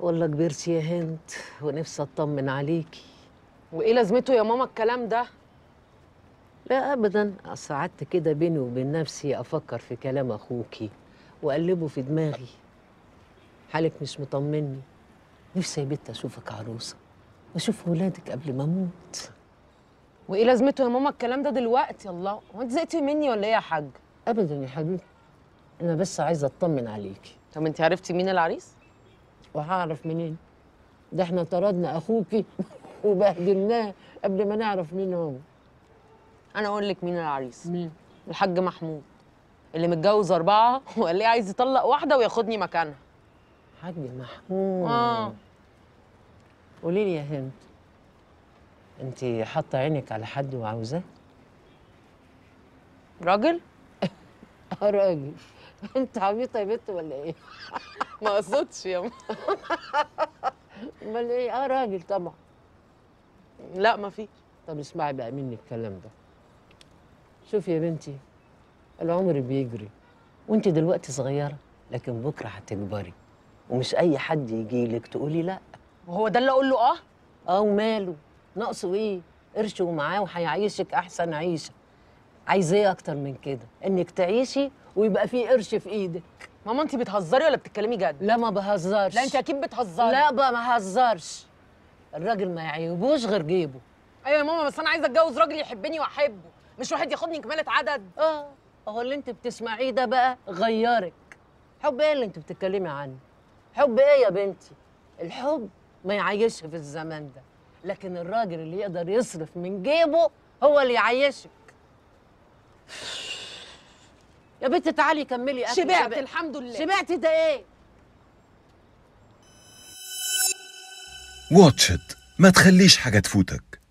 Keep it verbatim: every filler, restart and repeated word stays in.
اقول لك كبرتي يا هند ونفسي اطمن عليكي. وايه لازمته يا ماما الكلام ده؟ لا ابدا، اصل قعدت كده بيني وبين نفسي افكر في كلام اخوكي واقلبه في دماغي. حالك مش مطمني. نفسي يا بت اشوفك عروسه واشوف ولادك قبل ما اموت. وايه لازمته يا ماما الكلام ده دلوقتي؟ الله، هو انت زهقتي مني ولا ايه يا حاج؟ ابدا يا حبيبتي، انا بس عايزه اطمن عليكي. طب انت عرفتي مين العريس؟ وهعرف منين؟ ده احنا طردنا اخوكي وبهدلناه قبل ما نعرف مين هو. انا اقول لك مين العريس. مين؟ الحاج محمود اللي متجوز اربعه وقال لي عايز يطلق واحده وياخدني مكانها. حاج محمود. اه قولي لي يا هند، انت حاطه عينك على حد وعاوزاه؟ راجل؟ اه راجل. انت عبيطه يا بت ولا ايه؟ ما قصدتش يا ماما. امال ايه؟ اه راجل طبعا. لا ما فيش. طب اسمعي بقى مني الكلام ده. شوفي يا بنتي، العمر بيجري وانت دلوقتي صغيره، لكن بكره هتكبري ومش اي حد يجي لك تقولي لا. وهو ده اللي اقول له اه؟ اه وماله؟ ناقصه ايه؟ قرشه ومعاه وهيعيشك احسن عيشه. عايز ايه اكتر من كده؟ انك تعيشي ويبقى في قرش في ايدك. ماما انت بتهزري ولا بتتكلمي جد؟ لا ما بهزرش. لا انت اكيد بتهزري. لا بقى ما بهزرش. الراجل ما يعيبوش غير جيبه. ايوه يا ماما، بس انا عايزه اتجوز راجل يحبني واحبه، مش واحد ياخدني كماله عدد. اه هو اللي انت بتسمعيه ده بقى غيرك. حب ايه اللي انت بتتكلمي عنه؟ حب ايه يا بنتي؟ الحب ما يعيشش في الزمان ده، لكن الراجل اللي يقدر يصرف من جيبه هو اللي يعيشك. يا بنتي تعالي كملي اكل. شبعت الحمد لله. شبعت ده ايه؟ واتش إت، ما تخليش حاجه تفوتك.